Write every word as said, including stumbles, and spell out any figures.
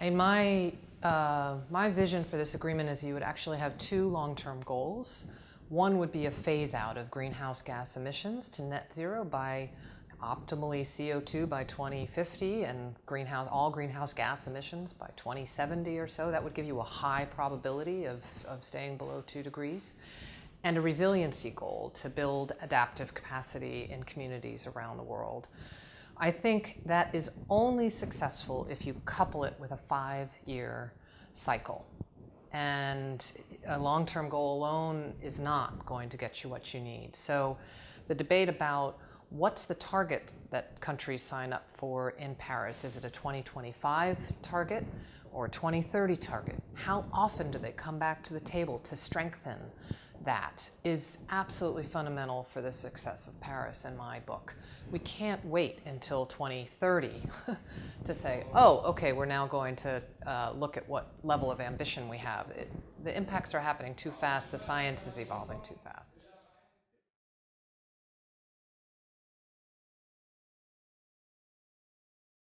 In my, uh, my vision for this agreement is you would actually have two long-term goals. One would be a phase out of greenhouse gas emissions to net zero by optimally C O two by twenty fifty and greenhouse, all greenhouse gas emissions by twenty seventy or so. That would give you a high probability of, of staying below two degrees. And a resiliency goal to build adaptive capacity in communities around the world. I think that is only successful if you couple it with a five-year cycle. And a long-term goal alone is not going to get you what you need. So the debate about what's the target that countries sign up for in Paris? Is it a twenty twenty-five target or a twenty thirty target? How often do they come back to the table to strengthen that is absolutely fundamental for the success of Paris in my book. We can't wait until twenty thirty to say, oh, okay, we're now going to uh, look at what level of ambition we have. It, the impacts are happening too fast. The science is evolving too fast.